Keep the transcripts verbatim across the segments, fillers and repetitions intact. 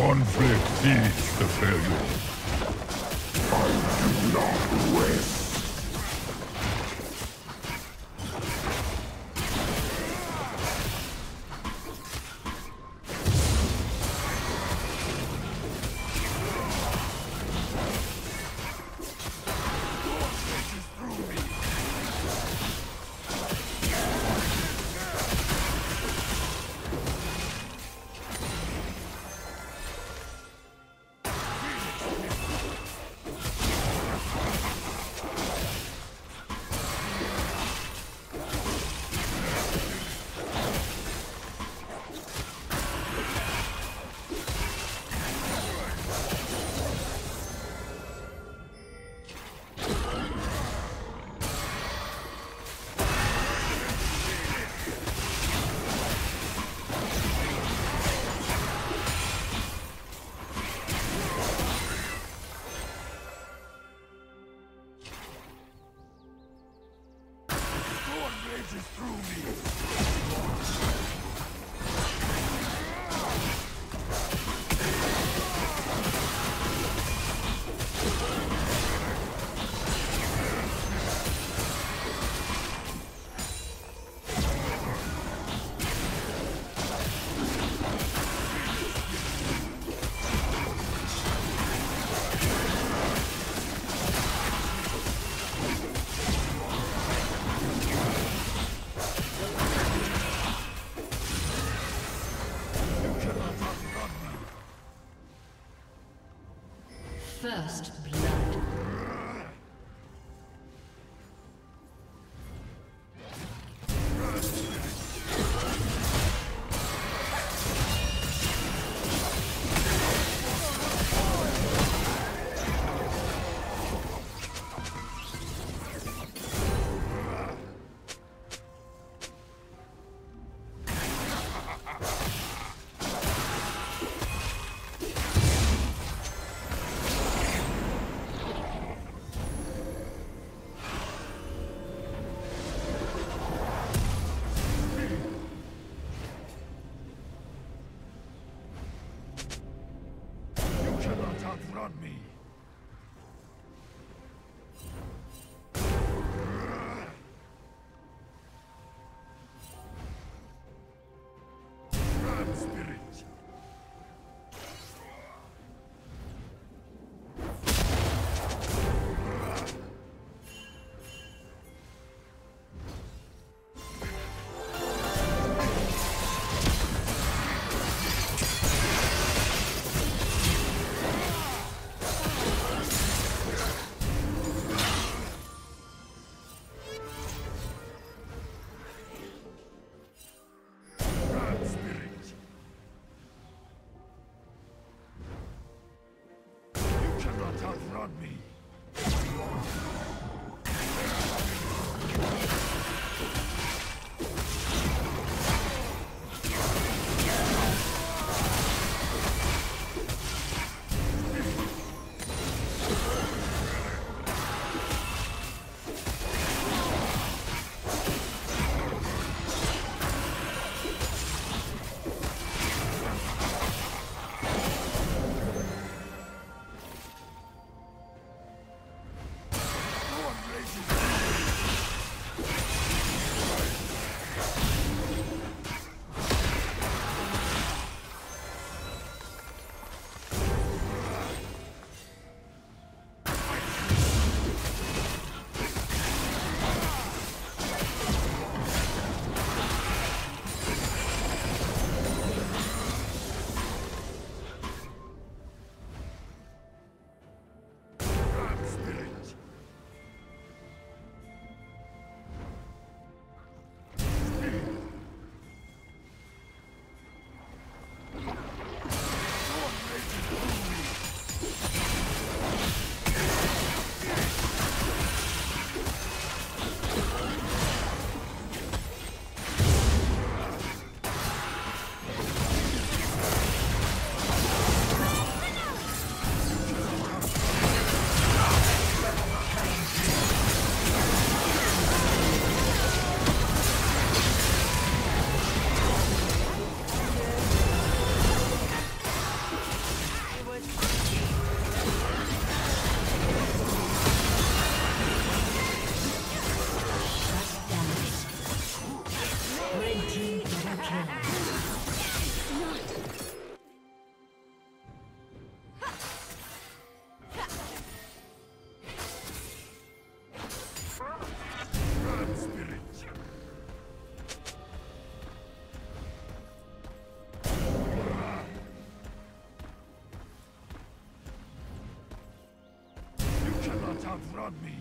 Conflict feeds the failure. I do not rest. First blood. confront me.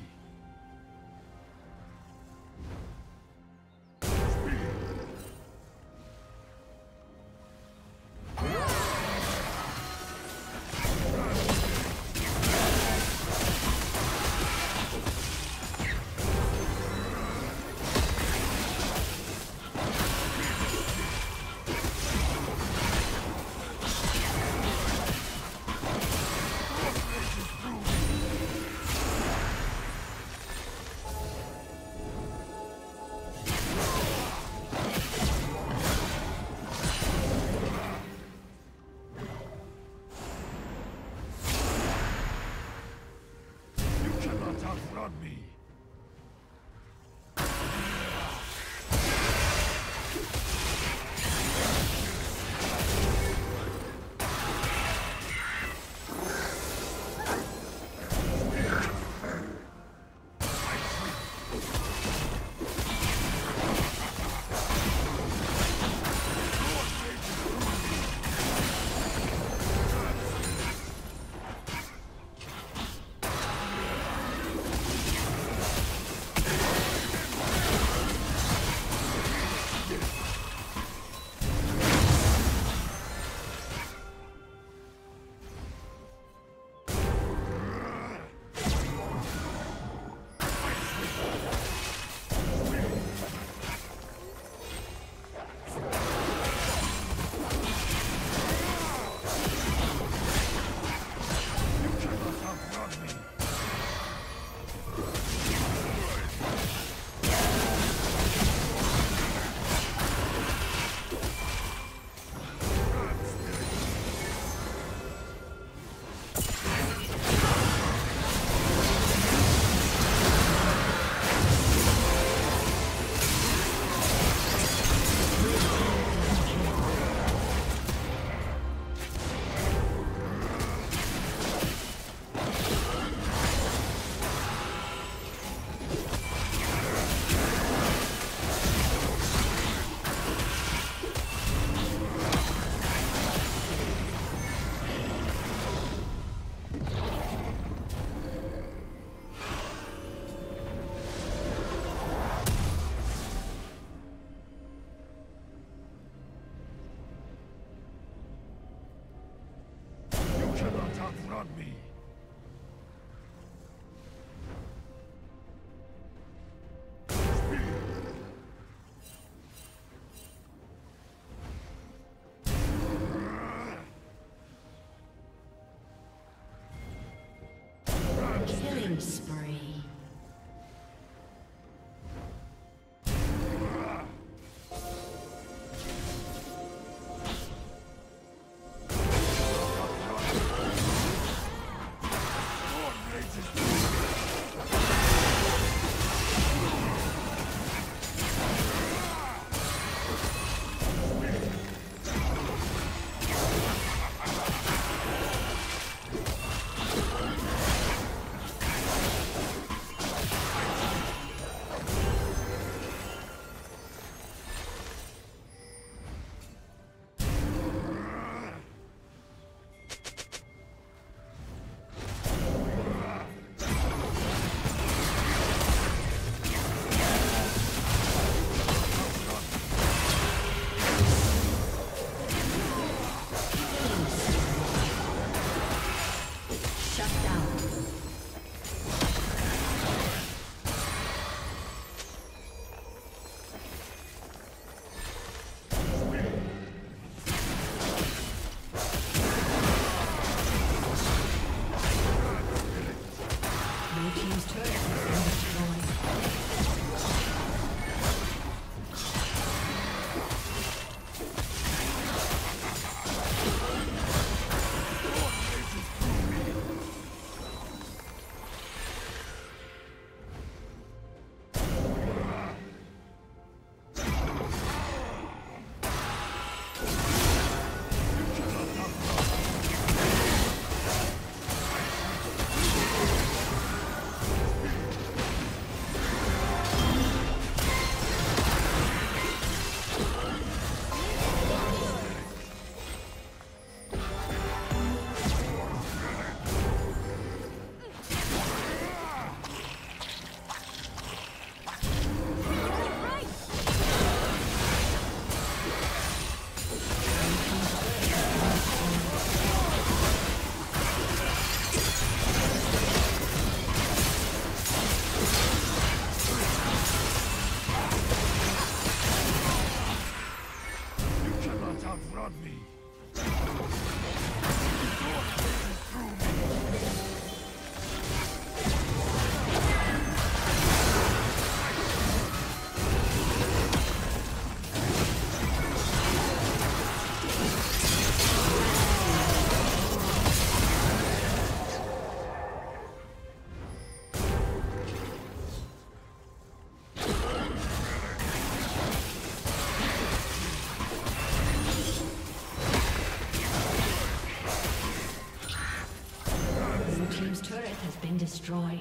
turret has been destroyed.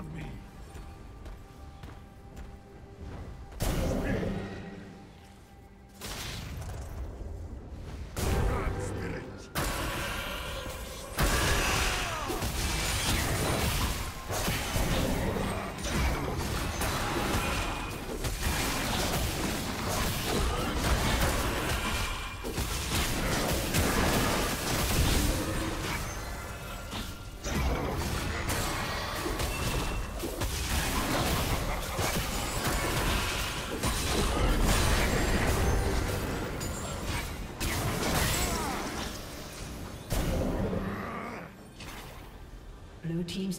on me. Blue team's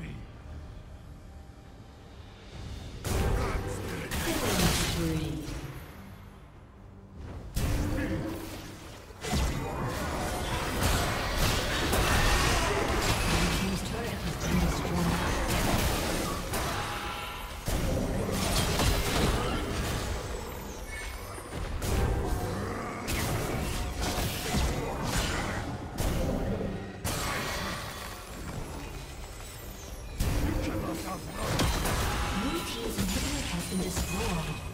me. Blue team's inhibitor has been destroyed.